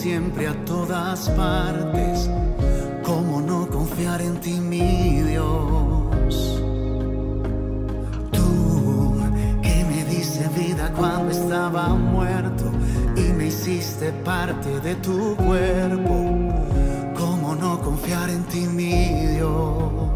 siempre a todas partes. ¿Cómo no confiar en ti, mi Dios? Tú, que me diste vida cuando estaba muerto y me hiciste parte de tu cuerpo. ¿Cómo no confiar en ti, mi Dios?